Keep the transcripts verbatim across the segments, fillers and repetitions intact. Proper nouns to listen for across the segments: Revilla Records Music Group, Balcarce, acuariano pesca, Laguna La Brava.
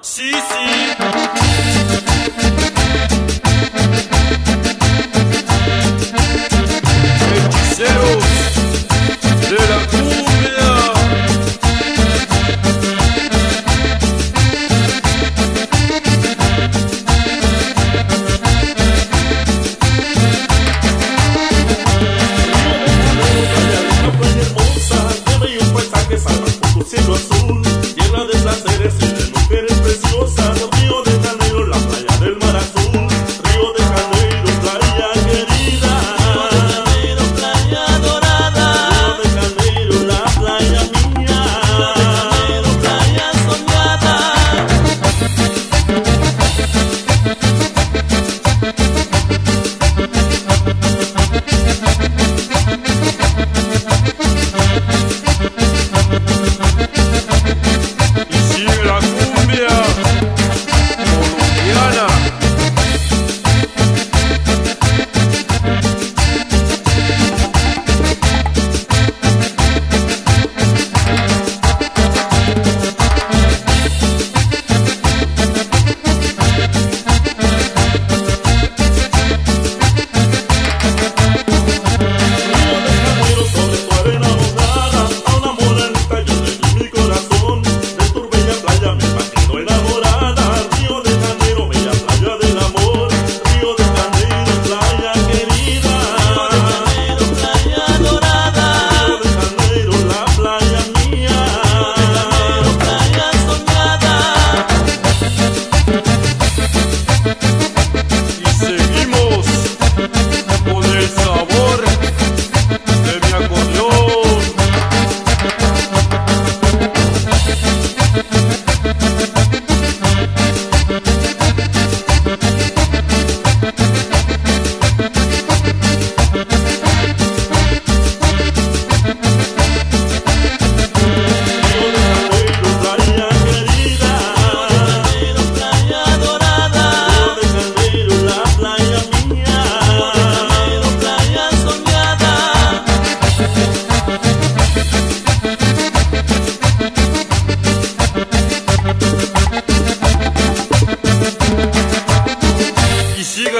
Sí, sí.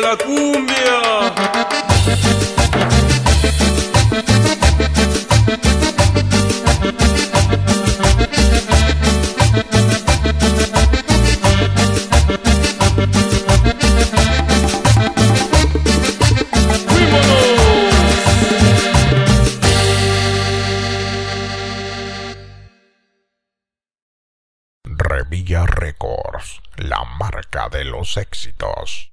La cumbia. Revilla Records, la marca de los éxitos.